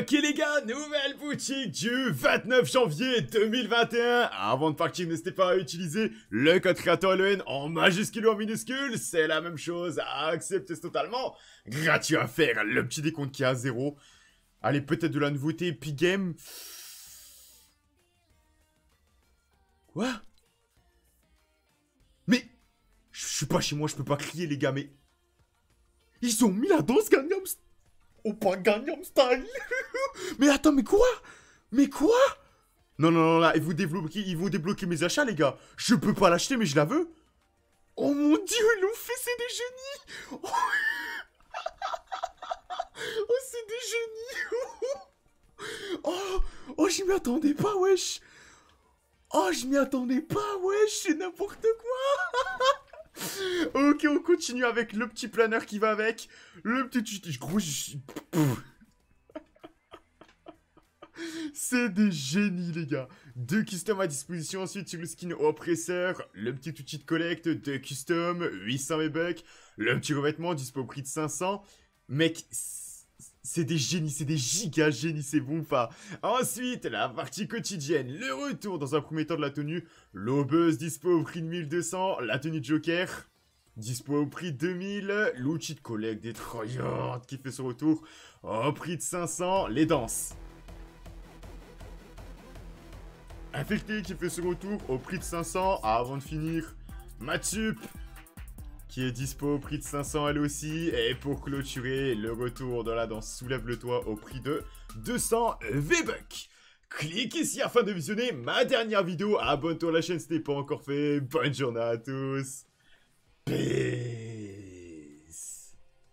Ok les gars, nouvelle boutique du 29 janvier 2021. Avant de partir, n'hésitez pas à utiliser le code CREATORLEN en majuscule ou en minuscule. C'est la même chose à accepter, c'est totalement gratuit à faire. Le petit décompte qui est à 0. Allez, peut-être de la nouveauté Epic Games. Quoi? Mais je suis pas chez moi, je peux pas crier les gars, mais... Ils ont mis la danse Gangnam Style. Oh pas Gangnam Style. Mais attends, mais quoi? Mais quoi? Non, non, non, là, ils vont débloquer mes achats, les gars. Je peux pas l'acheter, mais je la veux. Oh mon dieu, Luffy, c'est des génies. Oh, oh c'est des génies. Oh, oh je m'y attendais pas, wesh. Oh, je m'y attendais pas, wesh, c'est n'importe quoi. Ok, on continue avec le petit planeur qui va avec. Le petit... C'est des génies, les gars. 2 customs à disposition. Ensuite, sur le skin Oppresseur, le petit outil de collecte, 2 customs, 800 V-Bucks. Le petit revêtement, dispo au prix de 500. Mec, c'est des génies, c'est des giga génies, c'est bon ou pas? Ensuite, la partie quotidienne, le retour dans un premier temps de la tenue. L'Obeuse dispo au prix de 1200, la tenue de Joker dispo au prix de 2000, l'outil de collecte des Troyantes qui fait son retour au prix de 500, les danses. Infecté qui fait son retour au prix de 500, avant de finir, Mathup qui est dispo au prix de 500 elle aussi. Et pour clôturer, le retour de la danse soulève le toit au prix de 200 V-Bucks. Clique ici afin de visionner ma dernière vidéo. Abonne-toi à la chaîne si ce n'est pas encore fait. Bonne journée à tous. Peace.